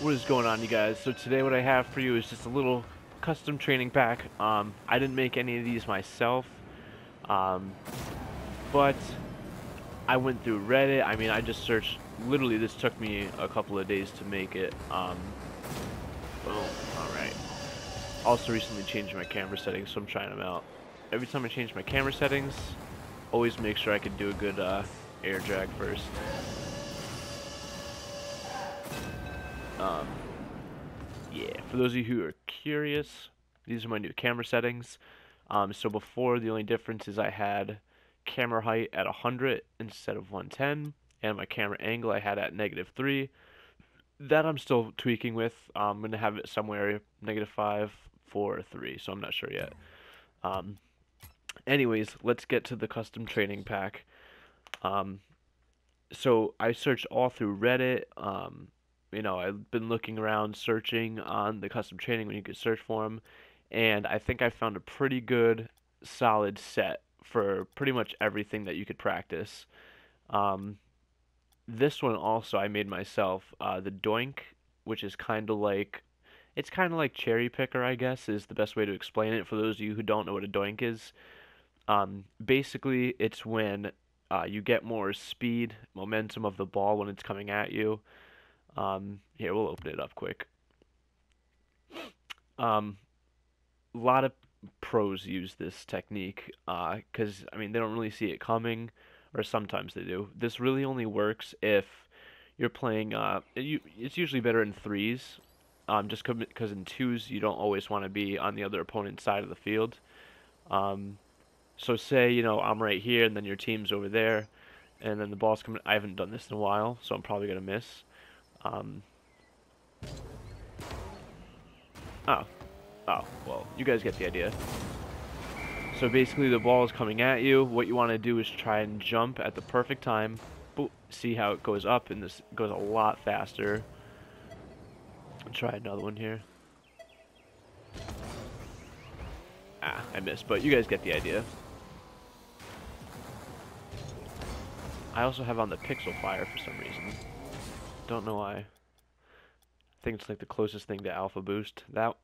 What is going on, you guys? So today what I have for you is just a little custom training pack. I didn't make any of these myself, but I went through Reddit. I mean, I just searched. Literally, this took me a couple of days to make it. Boom. Alright. Also recently changed my camera settings, so I'm trying them out. Every time I change my camera settings, always make sure I can do a good air drag first. Yeah, for those of you who are curious, these are my new camera settings. So before, the only difference is I had camera height at 100 instead of 110, and my camera angle I had at -3. That I'm still tweaking with. I'm going to have it somewhere -5, 4, or 3, so I'm not sure yet. Anyways, let's get to the custom training pack. So I searched all through Reddit. You know, I've been looking around, searching on the custom training when you could search for them, and I think I found a pretty good, solid set for pretty much everything that you could practice. This one also I made myself. The Doink, which is kind of like cherry picker, I guess, is the best way to explain it for those of you who don't know what a Doink is. Basically, it's when you get more speed, momentum of the ball when it's coming at you. Here, we'll open it up quick. A lot of pros use this technique, because, I mean, they don't really see it coming, or sometimes they do. This really only works if you're playing, it's usually better in threes, just because in twos you don't always want to be on the other opponent's side of the field. So say, you know, I'm right here, and then your team's over there, and then the ball's coming. I haven't done this in a while, so I'm probably going to miss. Oh, well, you guys get the idea. So basically the ball is coming at you. What you want to do is try and jump at the perfect time. Boop. See how it goes up, and this goes a lot faster. I'll try another one here. Ah, I missed, but you guys get the idea. I also have on the Pixel Fire for some reason. Don't know why. I think it's like the closest thing to Alpha Boost. That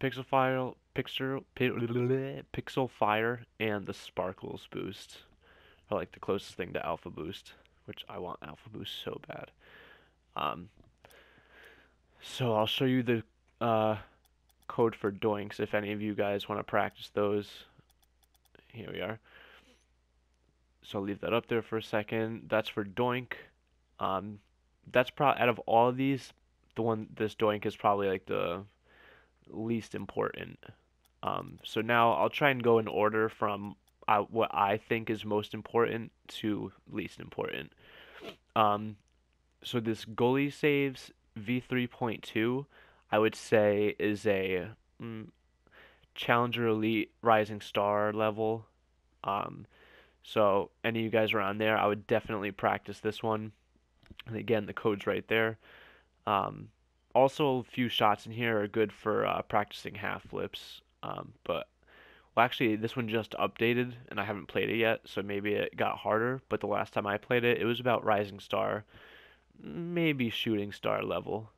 Pixel Fire and the Sparkles Boost are like the closest thing to Alpha Boost, which I want Alpha Boost so bad. So I'll show you the code for Doinks if any of you guys want to practice those. Here we are. So I'll leave that up there for a second. That's for Doink. That's probably out of all of these, this Doink is probably like the least important. So now I'll try and go in order from what I think is most important to least important. So this goalie saves v3.2, I would say, is a Challenger Elite Rising Star level. So any of you guys around there, I would definitely practice this one. And again, the code's right there. Also, a few shots in here are good for practicing half flips. But, well, actually, this one just updated, and I haven't played it yet, so maybe it got harder. But the last time I played it, it was about Rising Star, maybe Shooting Star level.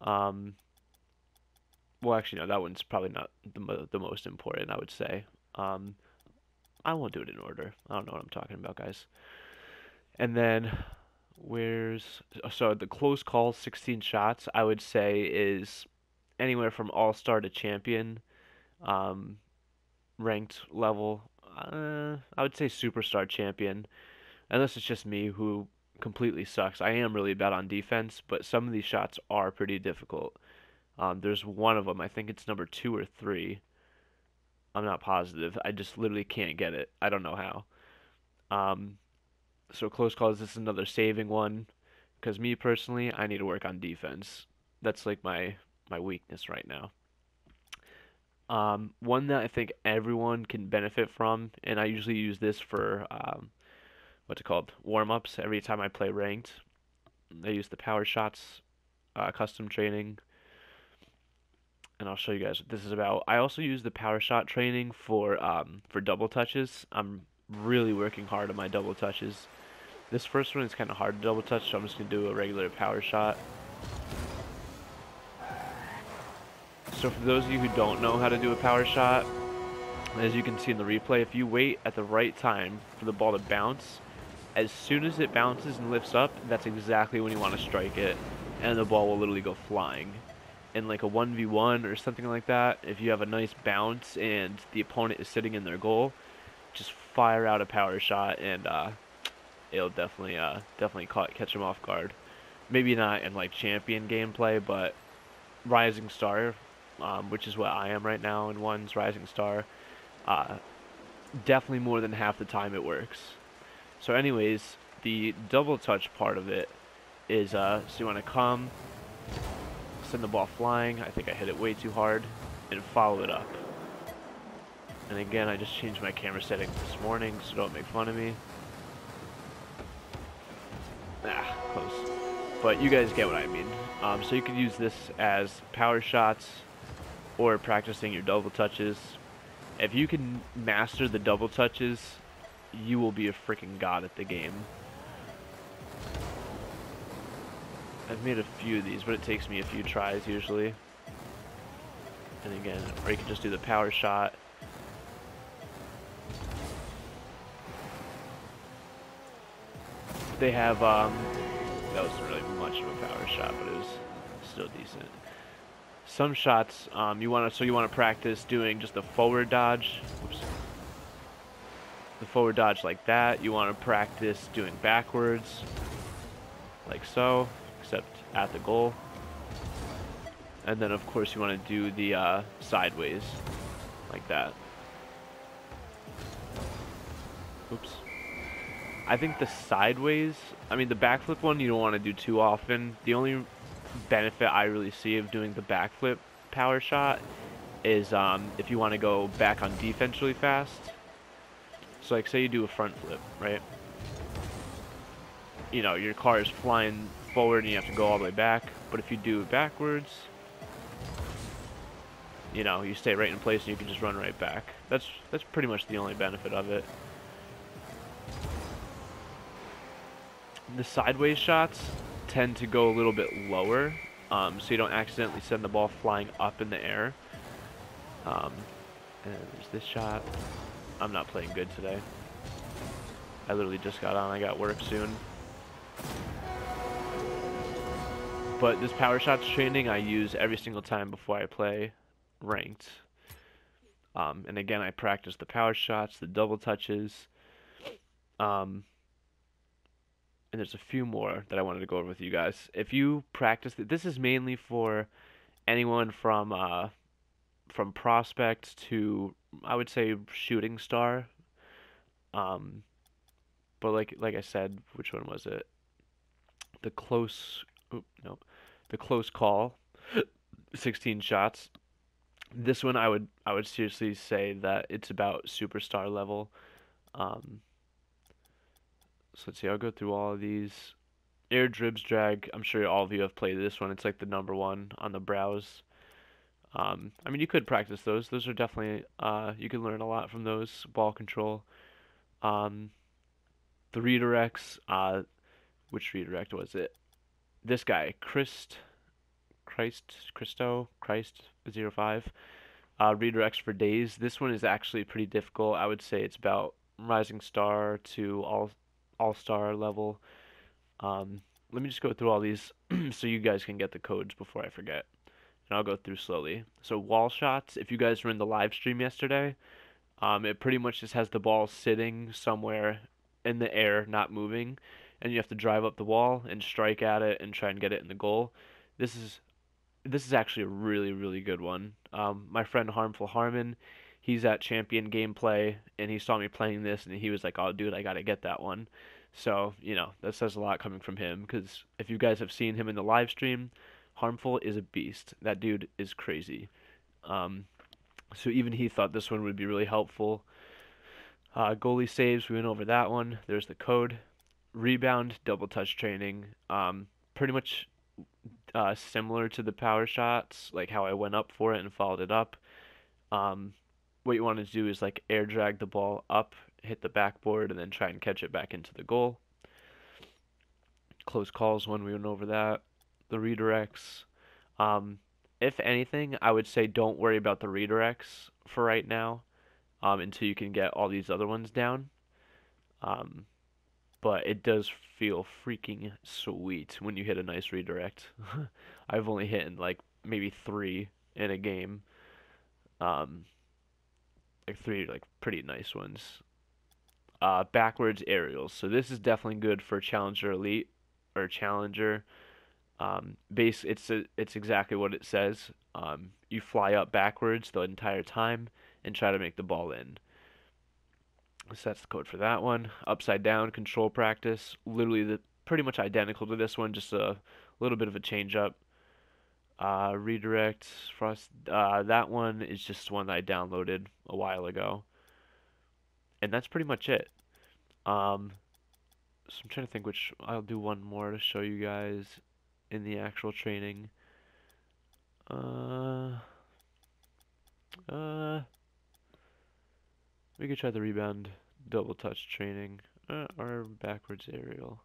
Well, actually, no, that one's probably not the most important, I would say. I won't do it in order. I don't know what I'm talking about, guys. And then, so the close call, 16 shots, I would say is anywhere from all-star to champion, ranked level. I would say superstar champion, unless it's just me who completely sucks. I am really bad on defense, but some of these shots are pretty difficult. There's one of them, I think it's number 2 or 3. I'm not positive. I just literally can't get it. I don't know how. So close calls, this is another saving one, because me personally, I need to work on defense. That's like my weakness right now. One that I think everyone can benefit from, and I usually use this for what's it called, warm-ups. Every time I play ranked, I use the power shots, custom training. And I'll show you guys what this is about. I also use the power shot training for double touches. I'm really working hard on my double touches. This first one is kind of hard to double touch, so I'm just going to do a regular power shot. So for those of you who don't know how to do a power shot, as you can see in the replay, if you wait at the right time for the ball to bounce, as soon as it bounces and lifts up, that's exactly when you want to strike it, and the ball will literally go flying. In like a 1v1 or something like that, if you have a nice bounce and the opponent is sitting in their goal, just fire out a power shot, and it'll definitely catch them off guard. Maybe not in like champion gameplay, but Rising Star, which is what I am right now in one's Rising Star, definitely more than half the time it works. So anyways, the double touch part of it is, so you want to come, send the ball flying, I think I hit it way too hard, and follow it up. And again, I just changed my camera settings this morning, so don't make fun of me. Ah, close. But you guys get what I mean. So you could use this as power shots or practicing your double touches. If you can master the double touches, you will be a freaking god at the game. I've made a few of these, but it takes me a few tries usually. And again, or you can just do the power shot. They have, that wasn't really much of a power shot, but it was still decent. Some shots, you want to practice doing just the forward dodge. Oops. The forward dodge like that. You want to practice doing backwards, like so, except at the goal. And then of course you want to do the sideways, like that. Oops. I think the sideways, I mean the backflip one you don't want to do too often. The only benefit I really see of doing the backflip power shot is if you want to go back on defense really fast. So like say you do a front flip, right? You know, your car is flying forward and you have to go all the way back. But if you do it backwards, you know, you stay right in place and you can just run right back. That's pretty much the only benefit of it. The sideways shots tend to go a little bit lower, so you don't accidentally send the ball flying up in the air. And there's this shot. I'm not playing good today. I literally just got on. I got work soon. But this power shots training I use every single time before I play ranked. And again, I practice the power shots, the double touches. And there's a few more that I wanted to go over with you guys. If you practice, this is mainly for anyone from prospect to, I would say, shooting star. But like I said, which one was it? The close, oop, no, the close call, 16 shots. This one I would seriously say that it's about superstar level. So let's see, I'll go through all of these. Air Dribs Drag, I'm sure all of you have played this one. It's like the number one on the browse. I mean, you could practice those. Those are definitely, you can learn a lot from those. Ball control. The redirects, which redirect was it? This guy, Christo05, redirects for days. This one is actually pretty difficult. I would say it's about Rising Star to all-star level. Let me just go through all these so you guys can get the codes before I forget. And I'll go through slowly. So wall shots, if you guys were in the live stream yesterday, it pretty much just has the ball sitting somewhere in the air, not moving, and you have to drive up the wall and strike at it and try and get it in the goal. This is actually a really, really good one. My friend Harmful Harmon, he's at Champion Gameplay, and he saw me playing this, and he was like, oh, dude, I got to get that one. So, you know, that says a lot coming from him, because if you guys have seen him in the live stream, Harmful is a beast. That dude is crazy. So even he thought this one would be really helpful. Goalie saves, we went over that one. There's the code. Rebound, double touch training. Pretty much similar to the power shots, like how I went up for it and followed it up. What you want to do is like air drag the ball up, hit the backboard, and then try and catch it back into the goal. close calls when we went over that, the redirects. If anything, I would say don't worry about the redirects for right now, until you can get all these other ones down. But it does feel freaking sweet when you hit a nice redirect. I've only hit in like maybe 3 in a game. Like 3 like pretty nice ones. Backwards aerials. So this is definitely good for Challenger Elite or Challenger. It's exactly what it says. You fly up backwards the entire time and try to make the ball in. So that's the code for that one. Upside down control practice, literally pretty much identical to this one, just a little bit of a change up. Redirect frost. That one is just one that I downloaded a while ago, and that's pretty much it. So I'm trying to think which I'll do one more to show you guys in the actual training. We could try the rebound double touch training, or backwards aerial.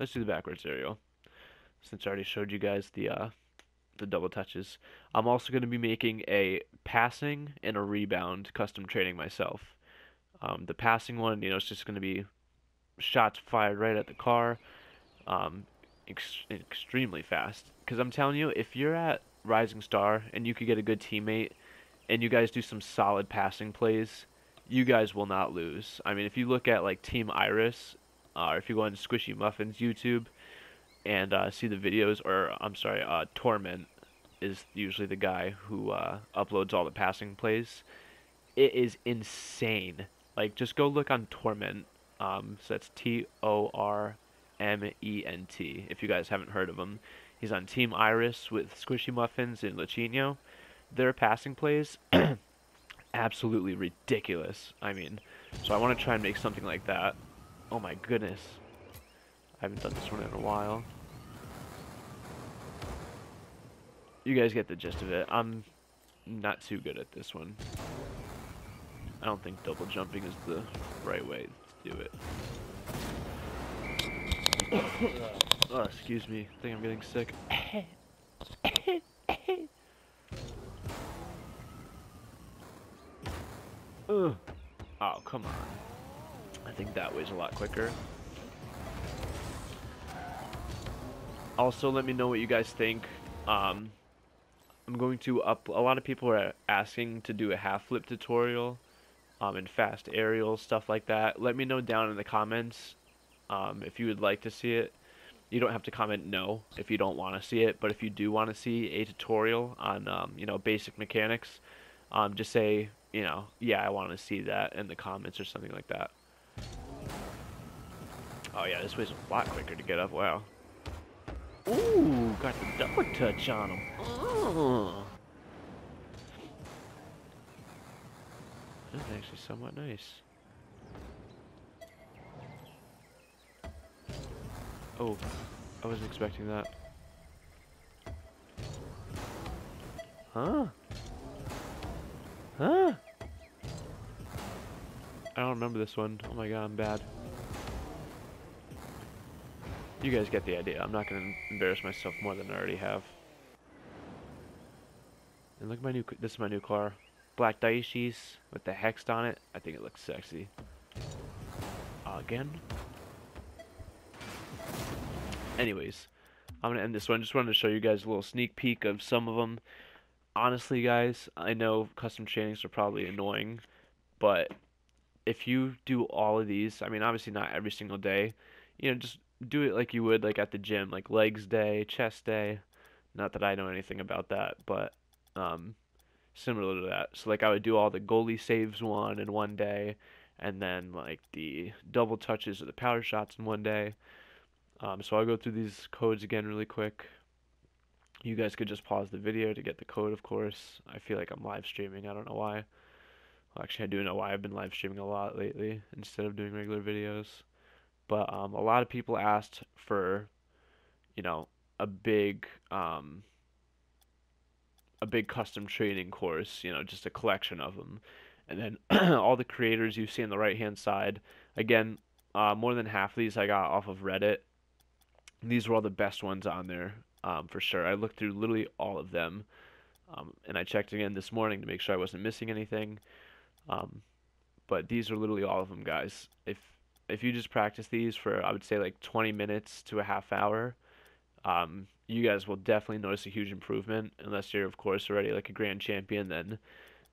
Let's do the backwards aerial, since I already showed you guys the double touches. I'm also going to be making a passing and a rebound custom training myself. The passing one, you know, it's just going to be shots fired right at the car, extremely fast. Because I'm telling you, if you're at Rising Star and you could get a good teammate and you guys do some solid passing plays, you guys will not lose. I mean, if you look at like Team Iris, or if you go on Squishy Muffins YouTube and see the videos, or I'm sorry, Torment is usually the guy who uploads all the passing plays. It is insane. Like, just go look on Torment. So that's Torment, if you guys haven't heard of him. He's on Team Iris with Squishy Muffins and Lachino. Their passing plays... absolutely ridiculous. I mean, so I want to try and make something like that. Oh my goodness, I haven't done this one in a while. You guys get the gist of it. I'm not too good at this one. I don't think double jumping is the right way to do it. Oh, excuse me, I think I'm getting sick. Ugh. Oh, come on. I think that way's a lot quicker. Also, let me know what you guys think. I'm going to up... A lot of people are asking to do a half flip tutorial, and fast aerial, stuff like that. Let me know down in the comments if you would like to see it. You don't have to comment no if you don't want to see it, but if you do want to see a tutorial on, you know, basic mechanics, just say... you know, yeah, I want to see that in the comments or something like that. Oh yeah, this way's a lot quicker to get up. Wow. Ooh, got the double touch on him. Oh. That's actually somewhat nice. Oh, I wasn't expecting that. Huh? Huh? I don't remember this one. Oh my god, I'm bad. You guys get the idea. I'm not going to embarrass myself more than I already have. And look at my new... This is my new car. Black Daiichi's with the hexed on it. I think it looks sexy. Again? Anyways, I'm going to end this one. Just wanted to show you guys a little sneak peek of some of them. Honestly, guys, I know custom trainings are probably annoying, but... if you do all of these, I mean, obviously not every single day, you know, just do it like you would, like, at the gym, like legs day, chest day. Not that I know anything about that, but similar to that. So, like, I would do all the goalie saves one in one day, and then, like, the double touches or the power shots in one day. So I'll go through these codes again really quick. You guys could just pause the video to get the code, of course. I feel like I'm live streaming. I don't know why. Actually, I do know why. I've been live streaming a lot lately instead of doing regular videos. But a lot of people asked for, you know, a big custom training course, you know, just a collection of them. And then all the creators you see on the right-hand side, again, more than half of these I got off of Reddit. And these were all the best ones on there, for sure. I looked through literally all of them, and I checked again this morning to make sure I wasn't missing anything. But these are literally all of them, guys. If you just practice these for, I would say, like 20 minutes to a half hour, you guys will definitely notice a huge improvement. Unless you're, of course, already like a grand champion, then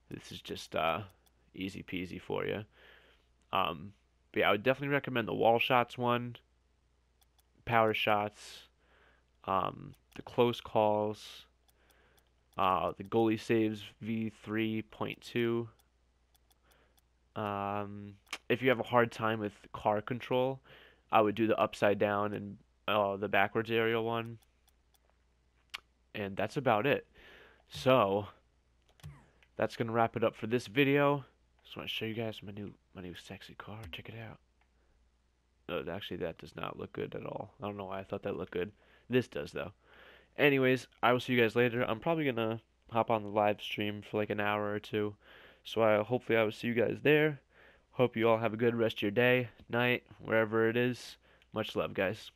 this is just easy peasy for you. But yeah, I would definitely recommend the wall shots one, power shots, the close calls, the goalie saves v3.2. If you have a hard time with car control, I would do the upside down and the backwards aerial one. And that's about it. So that's gonna wrap it up for this video. Just want to show you guys my new sexy car. Check it out. Oh, actually, that does not look good at all. I don't know why I thought that looked good. This does, though. Anyways, I will see you guys later. I'm probably gonna hop on the live stream for like an hour or two. So hopefully I will see you guys there. Hope you all have a good rest of your day, night, wherever it is. Much love, guys.